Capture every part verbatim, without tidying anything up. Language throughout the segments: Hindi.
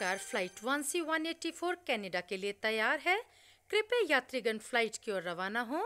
लेकर flight one C one eight four Canada के लिए तैयार है। कृपया यात्रीगण फ्लाइट की ओर रवाना हो।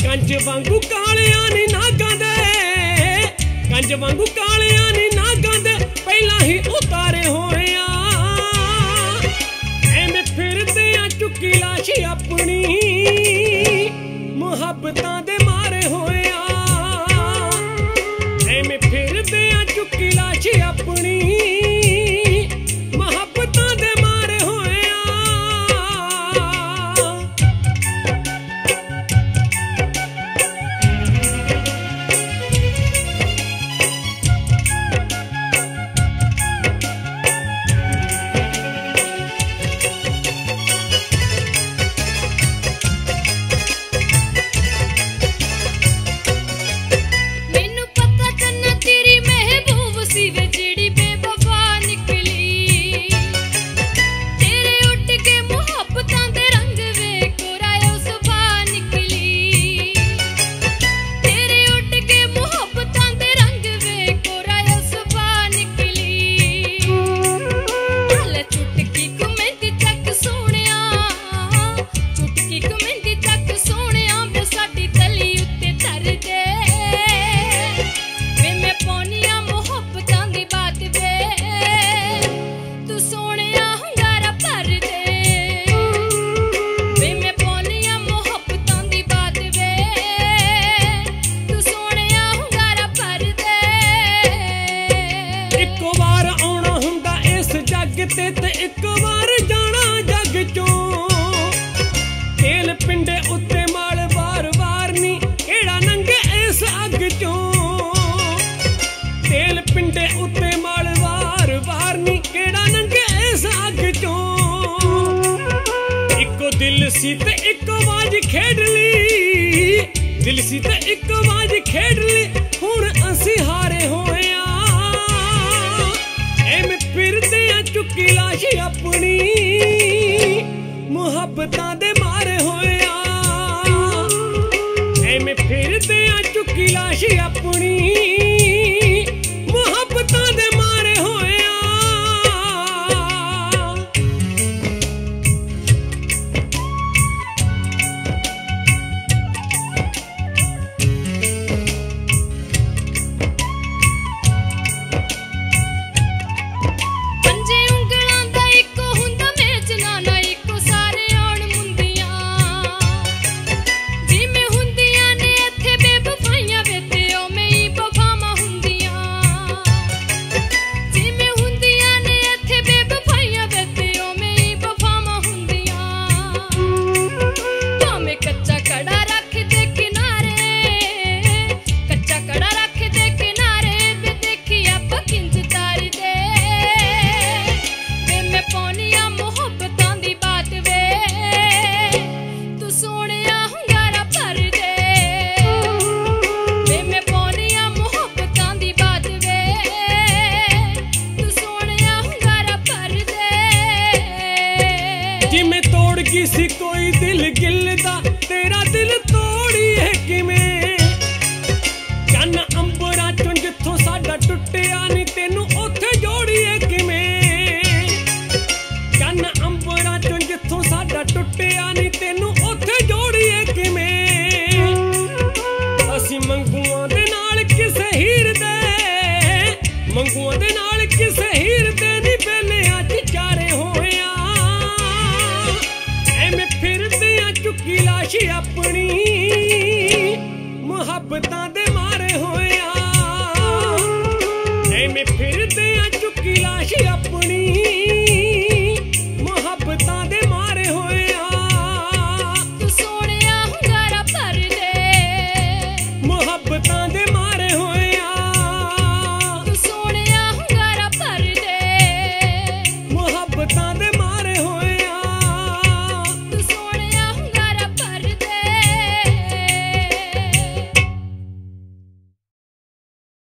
कंज वांगू कालिया नी ना गांदे, कंज वांगू कालिया नी ना गांदे, पहला ही उतारे होया एवें फिरदे आ चुकी लाश अपनी मुहब्बतां दे मारे होया, एवें फिरदे आ चुकी लाश अपनी एक बार जाना जग चों तेल पिंडे उत्ते माल बार बार नी केड़ा नंगे इस अग चों, तेल पिंडे उत्ते माल बार बार नी केड़ा नंगे इस अग चों, इको दिल सी ते इको बाज खेड़ ली, दिल सी ते इको बाज खेड़ ली, हुण असी हारे होया एवें फिरदे आ चुकी लाश अपनी मुहब्बतां दे मारे होया, एवें फिरदे आ चुकी लाश अपनी मुहब्बतां दे मारे होया। जिमें तोड़ किसी कोई दिल गिलदा तेरा दिल तोड़ी है किमें, चन अंबरा चुन जिथों साडा टुटिया नी तेनू ओथे जोड़ी है किमें, चन अंबरा चुन जिथों साडा टुटिया नी तेनू ओथे जोड़ी है किमें, असी मंगूआं दे नाल किसे हीर दे, मंगूआं दे नाल किसे